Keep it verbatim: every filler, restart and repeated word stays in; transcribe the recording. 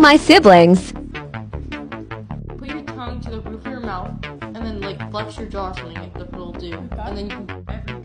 killing my siblings. Put your tongue to the roof of your mouth and then like flex your jaw or something like the little dude. And then you can everything.